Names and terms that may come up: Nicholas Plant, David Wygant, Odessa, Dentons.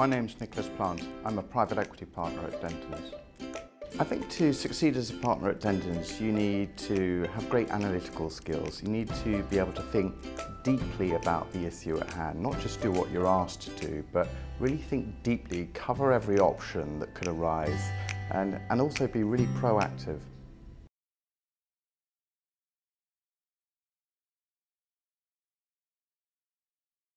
My name's Nicholas Plant. I'm a private equity partner at Dentons. I think to succeed as a partner at Dentons, you need to have great analytical skills. You need to be able to think deeply about the issue at hand, not just do what you're asked to do, but really think deeply, cover every option that could arise, and also be really proactive.